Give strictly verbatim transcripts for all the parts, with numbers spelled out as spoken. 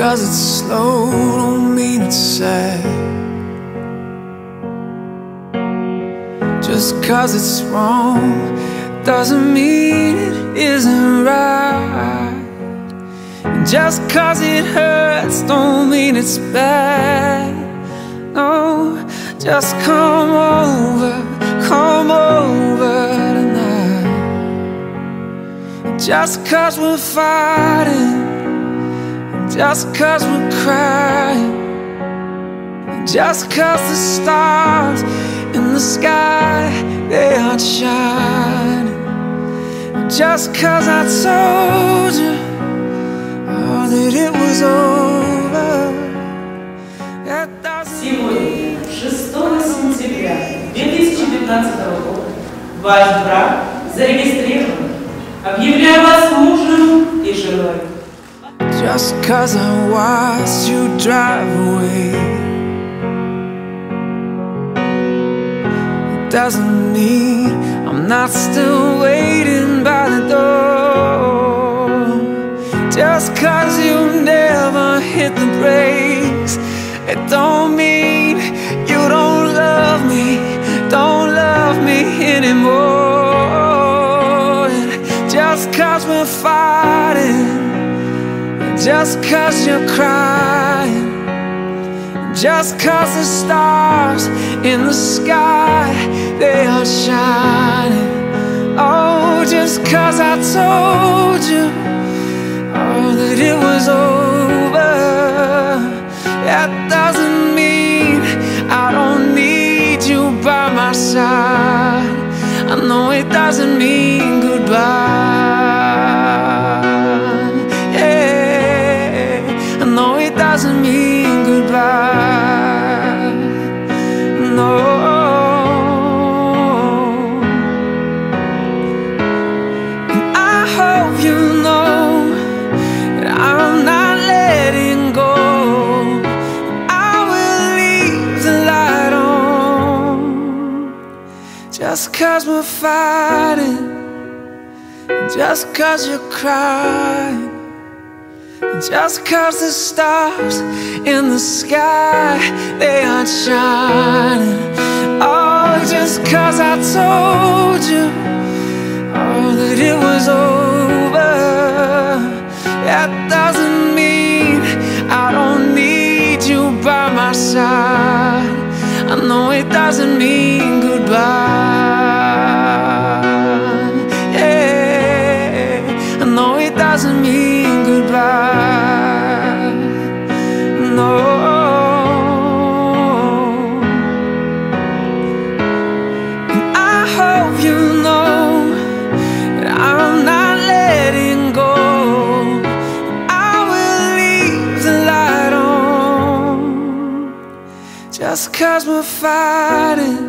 'Cause it's slow don't mean it's sad. Just 'cause it's wrong doesn't mean it isn't right. And just 'cause it hurts don't mean it's bad. No, just come over, come over tonight. And just 'cause we're fighting, just 'cause we're crying, just 'cause the stars in the sky, they aren't shining. Just 'cause I told you all that it was over, that doesn't mean. Сегодня, шестого сентября две тысячи пятнадцатого года, ваш брак зарегистрирован. Объявляю вас мужем и женой. Just 'cause I watched you drive away, it doesn't mean I'm not still waiting by the door. Just 'cause you never hit the brakes, it don't mean you don't love me, don't love me anymore. Just 'cause we're fighting, just 'cause you're crying, just 'cause the stars in the sky, they are shining. Oh, just 'cause I told you all that it was over, that doesn't mean I don't need you by my side. I know it doesn't mean goodbye. Doesn't mean goodbye. No. And I hope you know that I'm not letting go. I will leave the light on. Just 'cause we're fighting, just 'cause you're crying, just 'cause the stars in the sky, they aren't shining. Oh, just 'cause I told you all that it was over, that doesn't mean I don't need you by my side. I know it doesn't mean goodbye. Yeah, I know it doesn't mean goodbye. Just 'cause we're fighting,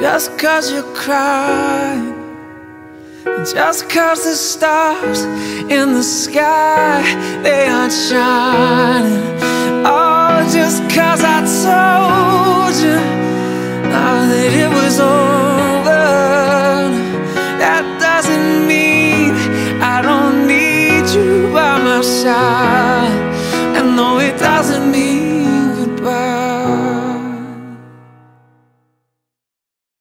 just 'cause you're crying, just 'cause the stars in the sky, they aren't shining. Oh, just 'cause I told you now that it was over, that doesn't mean I don't need you by my side. And no, it doesn't mean